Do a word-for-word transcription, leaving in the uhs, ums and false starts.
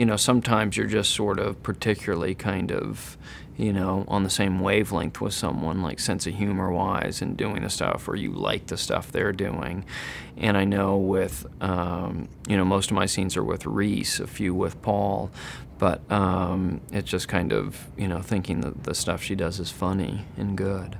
You know, sometimes you're just sort of particularly kind of, you know, on the same wavelength with someone, like sense of humor-wise and doing the stuff, or you like the stuff they're doing. And I know with, um, you know, most of my scenes are with Reese, a few with Paul, but um, it's just kind of, you know, thinking that the stuff she does is funny and good.